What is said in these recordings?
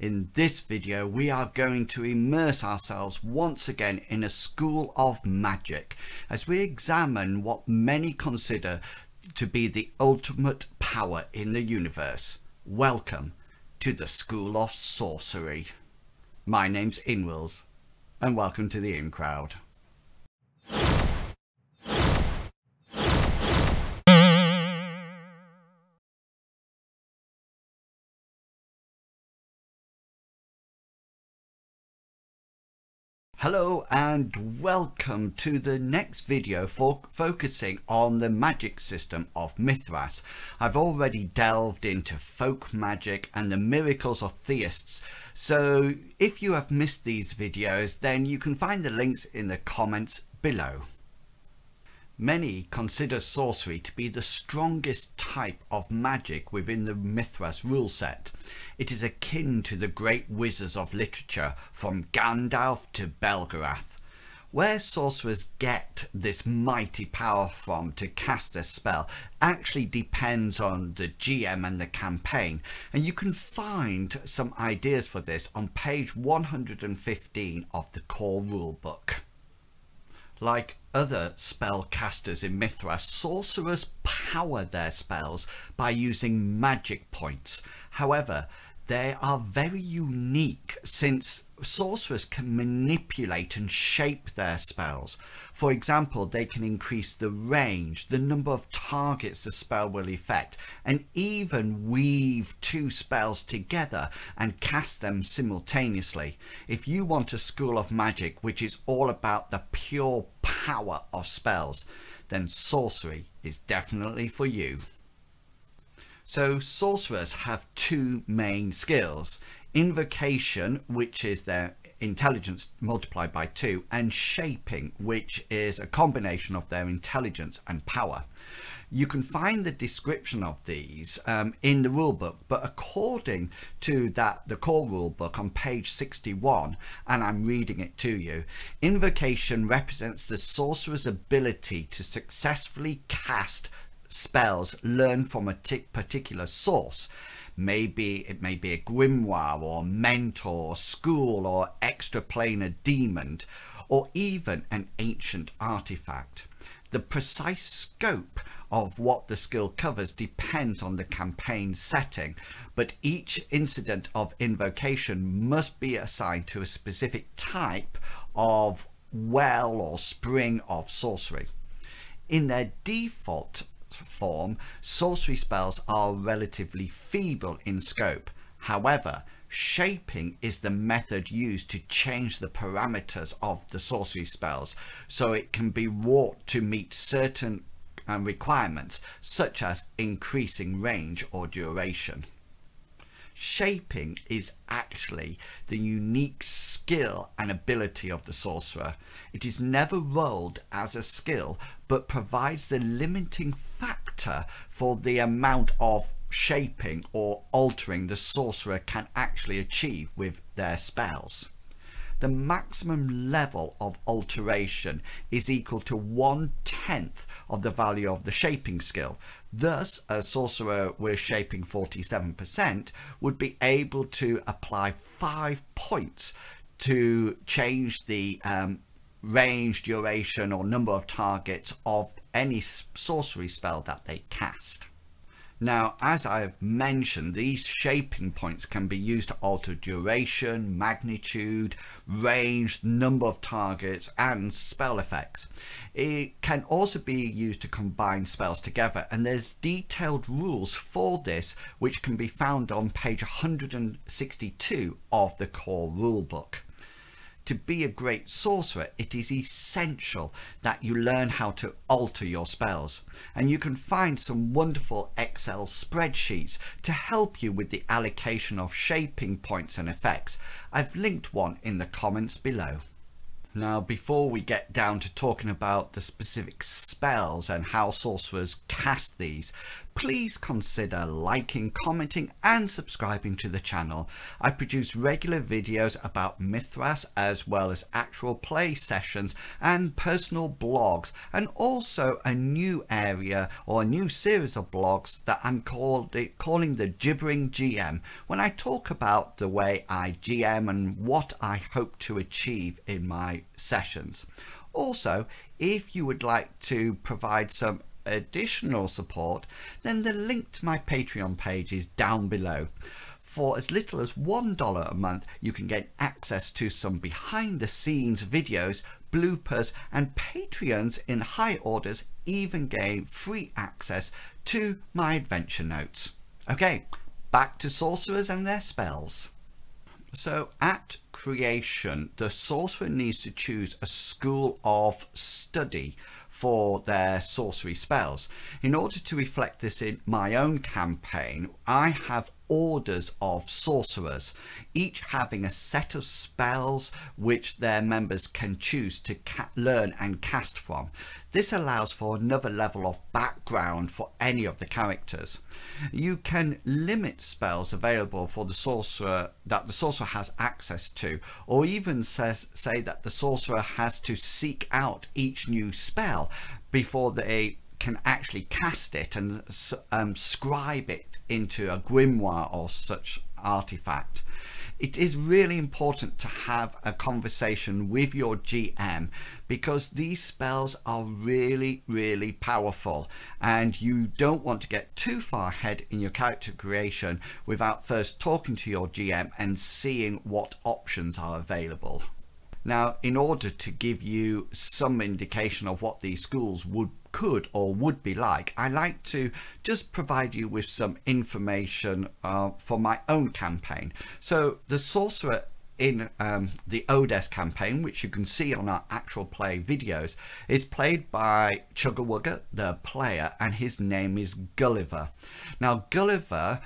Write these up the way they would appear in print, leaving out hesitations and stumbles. In this video we are going to immerse ourselves once again in a school of magic as we examine what many consider to be the ultimate power in the universe. Welcome to the School of Sorcery. My name's Inwills and welcome to the In Crowd. Hello and welcome to the next video for focusing on the magic system of Mythras. I've already delved into folk magic and the miracles of Theists, so if you have missed these videos then you can find the links in the comments below. Many consider sorcery to be the strongest type of magic within the Mythras rule set. It is akin to the great wizards of literature, from Gandalf to Belgarath. Where sorcerers get this mighty power from to cast a spell actually depends on the GM and the campaign, and you can find some ideas for this on page 115 of the core rulebook. Like other spellcasters in Mythras, sorcerers power their spells by using magic points. However, they are very unique since sorcerers can manipulate and shape their spells. For example, they can increase the range, the number of targets the spell will affect, and even weave two spells together and cast them simultaneously. If you want a school of magic which is all about the pure power of spells, then sorcery is definitely for you. So sorcerers have two main skills: invocation, which is their intelligence multiplied by 2, and shaping, which is a combination of their intelligence and power. You can find the description of these in the rulebook, but according to the core rulebook on page 61, and I'm reading it to you, invocation represents the sorcerer's ability to successfully cast spells learned from a particular source. It may be a grimoire or mentor, school or extraplanar demon, or even an ancient artifact. The precise scope of what the skill covers depends on the campaign setting, but each incident of invocation must be assigned to a specific type of well or spring of sorcery. In their default form, sorcery spells are relatively feeble in scope. However, shaping is the method used to change the parameters of the sorcery spells so it can be wrought to meet certain requirements, such as increasing range or duration. Shaping is actually the unique skill and ability of the sorcerer. It is never rolled as a skill, but provides the limiting factor for the amount of shaping or altering the sorcerer can actually achieve with their spells. The maximum level of alteration is equal to 1/10 of the value of the shaping skill. Thus, a sorcerer with shaping 47% would be able to apply 5 points to change the range, duration, or number of targets of any sorcery spell that they cast. Now, as I've mentioned, these shaping points can be used to alter duration, magnitude, range, number of targets, and spell effects. It can also be used to combine spells together, and there's detailed rules for this which can be found on page 162 of the core rulebook. To be a great sorcerer, it is essential that you learn how to alter your spells, and you can find some wonderful Excel spreadsheets to help you with the allocation of shaping points and effects. I've linked one in the comments below. Now, before we get down to talking about the specific spells and how sorcerers cast these, please consider liking, commenting and subscribing to the channel. I produce regular videos about Mythras as well as actual play sessions and personal blogs, and also a new area or a new series of blogs that I'm calling the Gibbering GM, when I talk about the way I GM and what I hope to achieve in my sessions. Also, if you would like to provide some additional support, then the link to my Patreon page is down below. For as little as $1 a month, you can get access to some behind the scenes videos, bloopers, and Patreons in high orders even gain free access to my adventure notes. Okay, back to sorcerers and their spells. So at creation, the sorcerer needs to choose a school of study for their sorcery spells. In order to reflect this in my own campaign, I have orders of sorcerers, each having a set of spells which their members can choose to learn and cast from. This allows for another level of background for any of the characters. You can limit spells available for the sorcerer that the sorcerer has access to, or even say that the sorcerer has to seek out each new spell before they can actually cast it and scribe it into a grimoire or such artifact. It is really important to have a conversation with your GM, because these spells are really powerful, and you don't want to get too far ahead in your character creation without first talking to your GM and seeing what options are available. Now, in order to give you some indication of what these schools could or would be like, I like to just provide you with some information for my own campaign. So the sorcerer in the Odess campaign, which you can see on our actual play videos, is played by Chugga Wugga, the player, and his name is Gulliver. Now Gulliver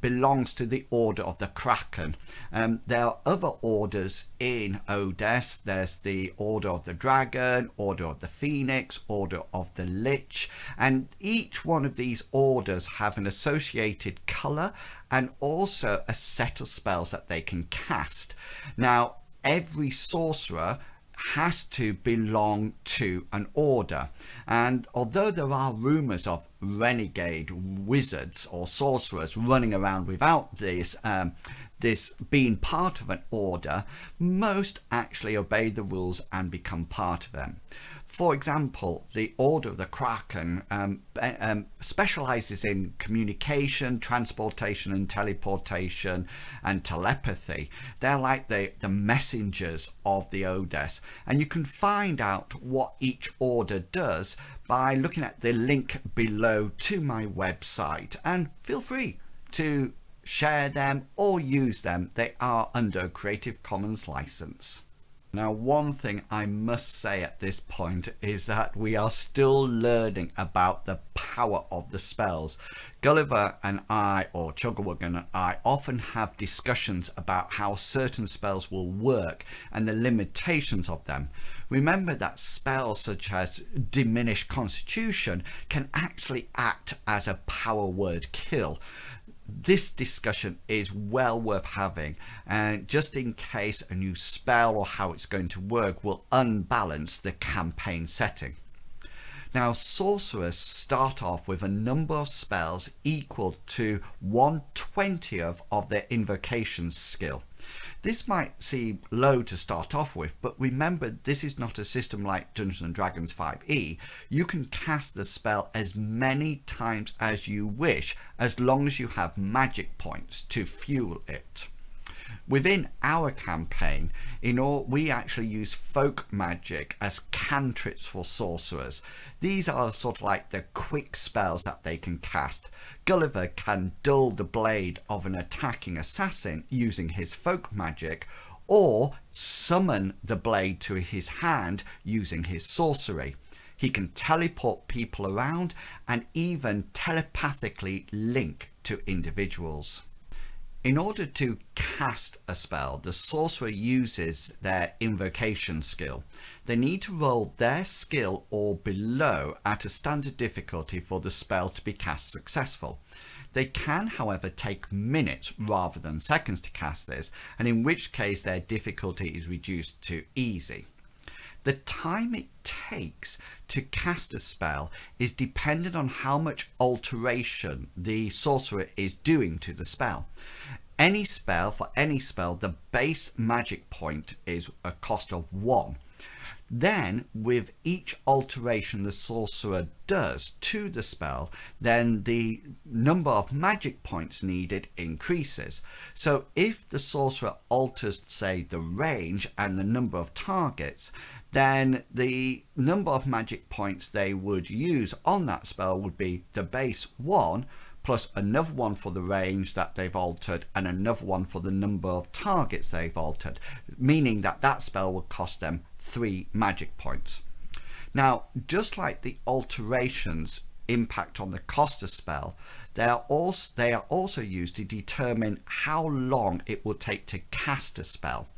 belongs to the Order of the Kraken. There are other orders in Odess. There's the Order of the Dragon, Order of the Phoenix, Order of the Lich, and each one of these orders have an associated colour and also a set of spells that they can cast. Now, every sorcerer has to belong to an order, and although there are rumours of renegade wizards or sorcerers running around without this this being part of an order, most actually obey the rules and become part of them. For example, the Order of the Kraken specializes in communication, transportation and teleportation and telepathy. They're like the messengers of the Odess, and you can find out what each order does by looking at the link below to my website, and feel free to share them or use them. They are under Creative Commons license. Now, one thing I must say at this point is that we are still learning about the power of the spells. Gulliver and I, or Chugga Wugga and I, often have discussions about how certain spells will work and the limitations of them. Remember that spells such as Diminish Constitution can actually act as a power word kill. This discussion is well worth having, and just in case a new spell or how it's going to work will unbalance the campaign setting. Now, sorcerers start off with a number of spells equal to 1/20 of their invocation skill. This might seem low to start off with, but remember, this is not a system like Dungeons & Dragons 5e. You can cast the spell as many times as you wish, as long as you have magic points to fuel it. Within our campaign, we actually use folk magic as cantrips for sorcerers. These are sort of like the quick spells that they can cast. Gulliver can dull the blade of an attacking assassin using his folk magic, or summon the blade to his hand using his sorcery. He can teleport people around and even telepathically link to individuals. In order to cast a spell, the sorcerer uses their invocation skill. They need to roll their skill or below at a standard difficulty for the spell to be cast successful. They can, however, take minutes rather than seconds to cast this, and in which case their difficulty is reduced to easy. The time it takes to cast a spell is dependent on how much alteration the sorcerer is doing to the spell. Any spell, for any spell, the base magic point is a cost of 1. Then, with each alteration the sorcerer does to the spell, then the number of magic points needed increases. So if the sorcerer alters, say, the range and the number of targets, then the number of magic points they would use on that spell would be the base 1 plus another 1 for the range that they've altered and another 1 for the number of targets they've altered, meaning that that spell will cost them 3 magic points. Now, just like the alterations impact on the cost of spell, they are also used to determine how long it will take to cast a spell.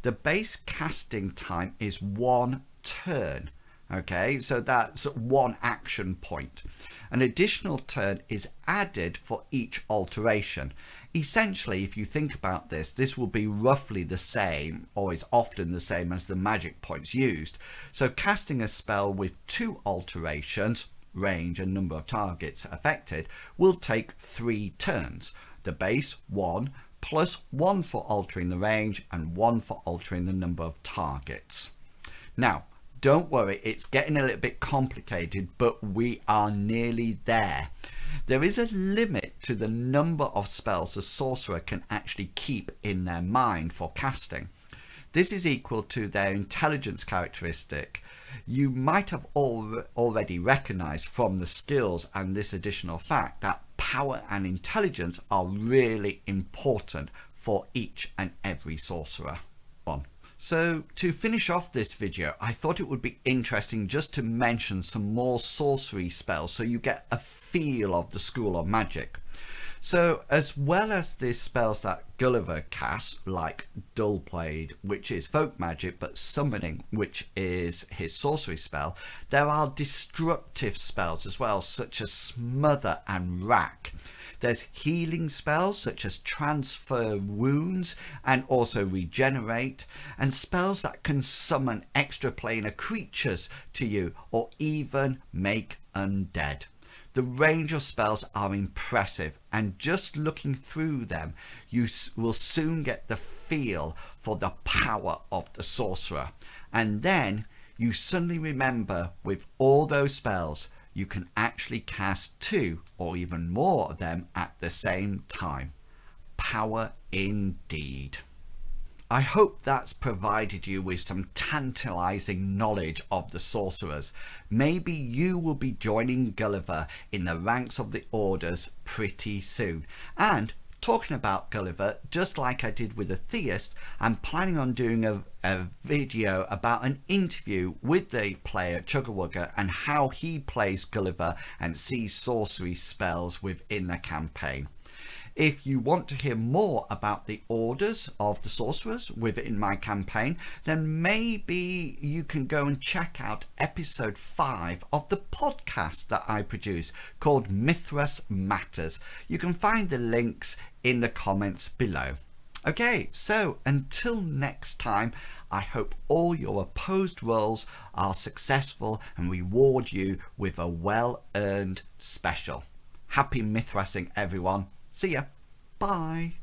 The base casting time is 1 turn, okay, so that's 1 action point. An additional turn is added for each alteration. Essentially, if you think about this, this will be roughly the same, or is often the same as the magic points used. So casting a spell with 2 alterations, range and number of targets affected, will take 3 turns. The base 1, plus 1 for altering the range and 1 for altering the number of targets. Now, don't worry, it's getting a little bit complicated, but we are nearly there. There is a limit to the number of spells the sorcerer can actually keep in their mind for casting. This is equal to their intelligence characteristic. You might have already recognized from the skills and this additional fact that power and intelligence are really important for each and every sorcerer. So to finish off this video, I thought it would be interesting just to mention some more sorcery spells so you get a feel of the school of magic. So as well as the spells that Gulliver casts, like Dull Blade, which is folk magic, but Summoning, which is his sorcery spell, there are destructive spells as well, such as Smother and Rack. There's healing spells such as Transfer Wounds and also Regenerate, and spells that can summon extraplanar creatures to you or even make undead. The range of spells are impressive, and just looking through them, you will soon get the feel for the power of the sorcerer. And then you suddenly remember, with all those spells, you can actually cast 2 or even more of them at the same time. Power indeed. I hope that's provided you with some tantalizing knowledge of the sorcerers. Maybe you will be joining Gulliver in the ranks of the orders pretty soon. And talking about Gulliver, just like I did with the Theist, I'm planning on doing a video about an interview with the player Chugga Wugga and how he plays Gulliver and sees sorcery spells within the campaign. If you want to hear more about the orders of the sorcerers within my campaign, then maybe you can go and check out episode 5 of the podcast that I produce called Mythras Matters. You can find the links in the comments below. Okay, so until next time, I hope all your opposed roles are successful and reward you with a well-earned special. Happy Mythrasing, everyone. See ya. Bye.